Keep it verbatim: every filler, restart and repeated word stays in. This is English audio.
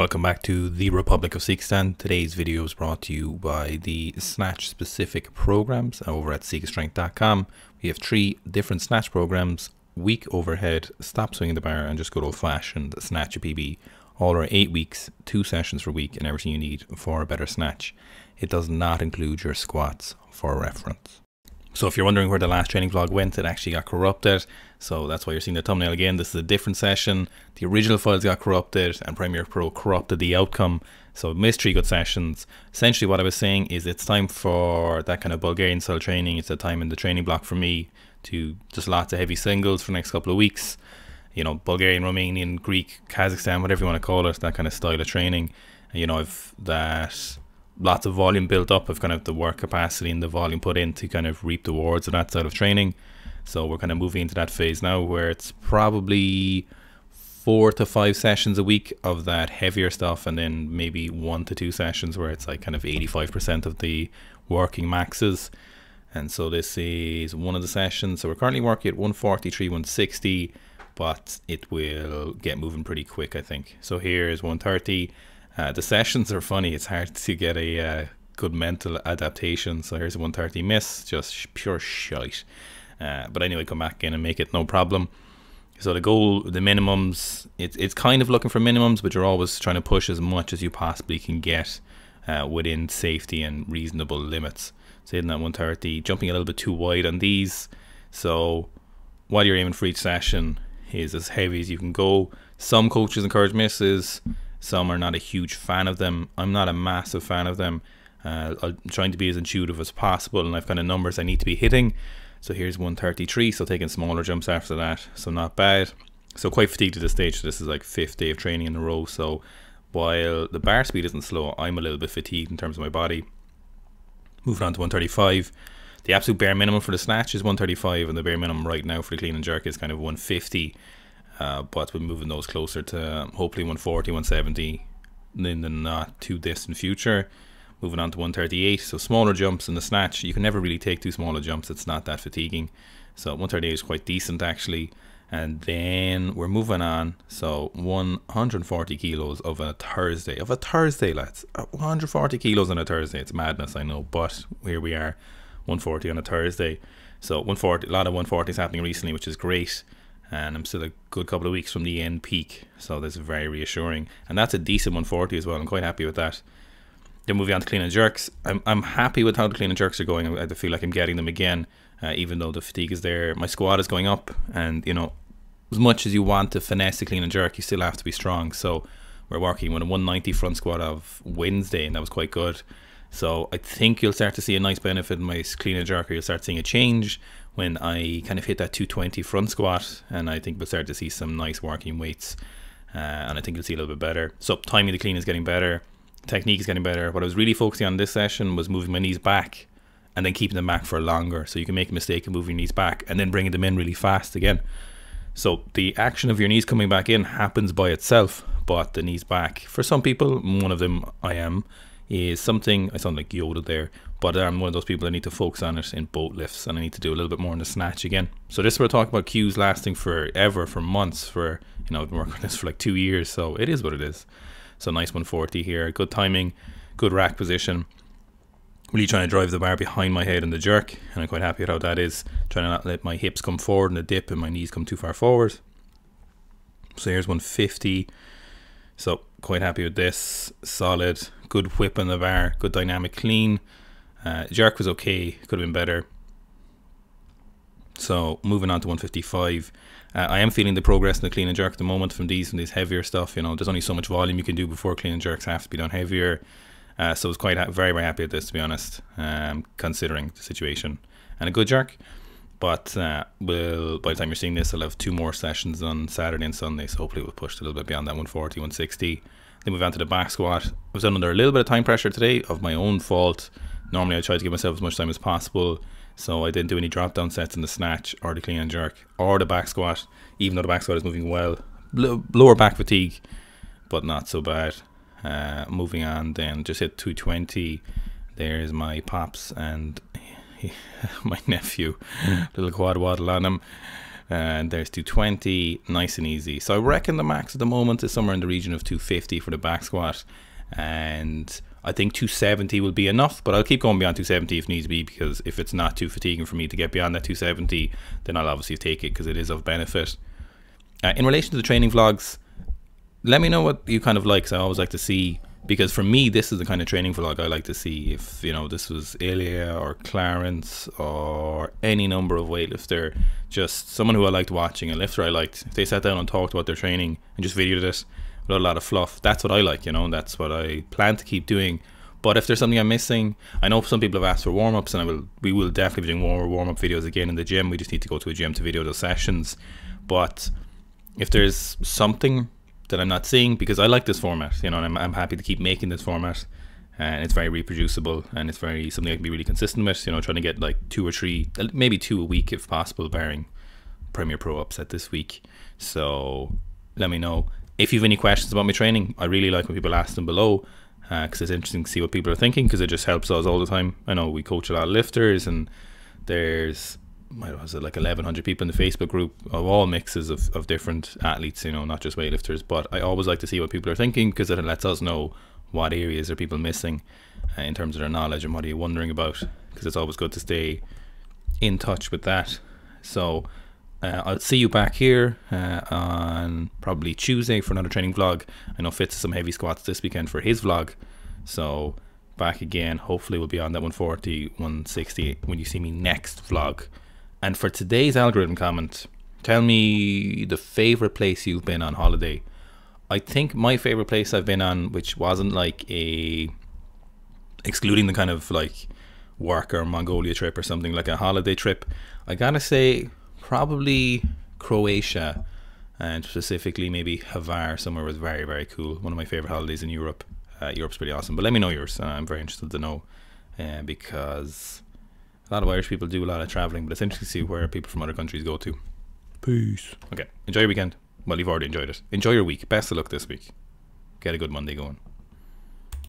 Welcome back to the Republic of Sikastan. Today's video is brought to you by the snatch specific programs over at Seekstrength dot com. We have three different snatch programs: weak overhead, stop swinging the bar, and just good old fashioned snatch a P B. All are eight weeks, two sessions per week, and everything you need for a better snatch. It does not include your squats for reference. So if you're wondering where the last training vlog went, it actually got corrupted. So that's why you're seeing the thumbnail again. This is a different session. The original files got corrupted and Premiere Pro corrupted the outcome. So missed three good sessions. Essentially what I was saying is it's time for that kind of Bulgarian style training. It's a time in the training block for me to just lots of heavy singles for the next couple of weeks. You know, Bulgarian, Romanian, Greek, Kazakhstan, whatever you want to call it, that kind of style of training. You know, I've that... lots of volume built up of kind of the work capacity and the volume put in to kind of reap the rewards of that side of training. So we're kind of moving into that phase now where it's probably four to five sessions a week of that heavier stuff, and then maybe one to two sessions where it's like kind of eighty-five percent of the working maxes. And so this is one of the sessions. So we're currently working at one forty-three, one sixty, but it will get moving pretty quick, I think. So here is one thirty. Uh, the sessions are funny. It's hard to get a uh, good mental adaptation. So here's a one thirty miss, just sh pure shite. Uh, but anyway, come back in and make it, no problem. So the goal, the minimums, it, it's kind of looking for minimums, but you're always trying to push as much as you possibly can get uh, within safety and reasonable limits. So hitting that one thirty, jumping a little bit too wide on these. So while you're aiming for each session is as heavy as you can go. Some coaches encourage misses. Some are not a huge fan of them. I'm not a massive fan of them. Uh, I'm trying to be as intuitive as possible, and I've kind of numbers I need to be hitting. So here's one thirty-three, so taking smaller jumps after that. So not bad. So quite fatigued at this stage. So this is like fifth day of training in a row. So while the bar speed isn't slow, I'm a little bit fatigued in terms of my body. Moving on to one thirty-five. The absolute bare minimum for the snatch is one thirty-five, and the bare minimum right now for the clean and jerk is kind of one fifty. Uh, but we're moving those closer to um, hopefully one forty, one seventy in the not too distant future. Moving on to one thirty-eight, so smaller jumps in the snatch. You can never really take too small a jumps, it's not that fatiguing. So one thirty-eight is quite decent actually. And then we're moving on, so one forty kilos of a Thursday, of a Thursday lads, one forty kilos on a Thursday, it's madness I know, but here we are, one forty on a Thursday. So one forty, a lot of one forties happening recently, which is great. And I'm still a good couple of weeks from the end peak, so that's very reassuring. And that's a decent one forty as well. I'm quite happy with that. Then moving on to clean and jerks. I'm, I'm happy with how the clean and jerks are going. I feel like I'm getting them again, uh, even though the fatigue is there. My squat is going up, and you know, as much as you want to finesse the clean and jerk, you still have to be strong. So we're working with a one ninety front squat of Wednesday, and that was quite good. So I think you'll start to see a nice benefit in my clean and jerk, or you'll start seeing a change when I kind of hit that two twenty front squat, and I think we'll start to see some nice working weights, uh, and I think you'll see a little bit better. So timing the clean is getting better, technique is getting better. What I was really focusing on this session was moving my knees back and then keeping them back for longer. So you can make a mistake and move your knees back and then bringing them in really fast again. So the action of your knees coming back in happens by itself, but the knees back, for some people, one of them I am, is something, I sound like Yoda there, but I'm one of those people that need to focus on it in boat lifts, and I need to do a little bit more in the snatch again. So this, we're talking about cues lasting forever, for months, for, you know, I've been working on this for like two years, so it is what it is. So nice one forty here, good timing, good rack position. Really trying to drive the bar behind my head in the jerk, and I'm quite happy with how that is. Trying to not let my hips come forward in the dip and my knees come too far forward. So here's one fifty. So quite happy with this, solid, good whip on the bar, good dynamic clean. Uh, jerk was okay, could have been better. So moving on to one fifty-five. Uh, I am feeling the progress in the clean and jerk at the moment from these, from these heavier stuff. You know, there's only so much volume you can do before clean and jerks have to be done heavier. Uh, so I was quite ha very, very happy with this, to be honest, um, considering the situation. And a good jerk. But uh, we'll, by the time you're seeing this, I'll have two more sessions on Saturday and Sunday, so hopefully we'll push a little bit beyond that one forty, one sixty. Then move on to the back squat. I was under a little bit of time pressure today, of my own fault. Normally I try to give myself as much time as possible, so I didn't do any drop down sets in the snatch or the clean and jerk or the back squat, even though the back squat is moving well. L lower back fatigue, but not so bad. Uh, moving on then, just hit two twenty. There's my pops and my nephew, little quad waddle on him. and there's two twenty, nice and easy. So I reckon the max at the moment is somewhere in the region of two fifty for the back squat, and I think two seventy will be enough, but I'll keep going beyond two seventy if needs be, because if it's not too fatiguing for me to get beyond that two seventy, then I'll obviously take it because it is of benefit. Uh, in relation to the training vlogs, let me know what you kind of like, so I always like to see, because for me this is the kind of training vlog I like to see. If, you know, this was Ilya or Clarence or any number of weightlifter, just someone who I liked watching, a lifter I liked, if they sat down and talked about their training and just videoed it without a lot of fluff, that's what I like, you know, and that's what I plan to keep doing. But if there's something I'm missing, I know some people have asked for warm-ups, and I will, we will definitely be doing more warm-up videos again in the gym. We just need to go to a gym to video those sessions. But if there's something that I'm not seeing, because I like this format, you know, and I'm, I'm happy to keep making this format, and it's very reproducible, and it's very something I can be really consistent with, you know, trying to get like two or three, maybe two a week if possible, barring Premiere Pro upset this week. So let me know if you have any questions about my training. I really like when people ask them below, because uh, it's interesting to see what people are thinking, because it just helps us all the time. I know we coach a lot of lifters, and there's, what was it, like eleven hundred people in the Facebook group of all mixes of, of different athletes, you know, not just weightlifters. But I always like to see what people are thinking, because it lets us know what areas are people missing uh, in terms of their knowledge, and what are you wondering about, because it's always good to stay in touch with that. So uh, I'll see you back here uh, on probably Tuesday for another training vlog. I know Fitz has some heavy squats this weekend for his vlog, so back again, hopefully we'll be on that one forty, one sixty when you see me next vlog. And for today's algorithm comment, tell me the favorite place you've been on holiday. I think my favorite place I've been on, which wasn't like a, excluding the kind of like work or Mongolia trip or something, like a holiday trip, I gotta say probably Croatia, and specifically maybe Hvar. Somewhere was very, very cool. One of my favorite holidays in Europe. Uh, Europe's pretty awesome, but let me know yours. Uh, I'm very interested to know, uh, because a lot of Irish people do a lot of travelling, but it's interesting to see where people from other countries go to. Peace. Okay, enjoy your weekend. Well, you've already enjoyed it. Enjoy your week. Best of luck this week. Get a good Monday going.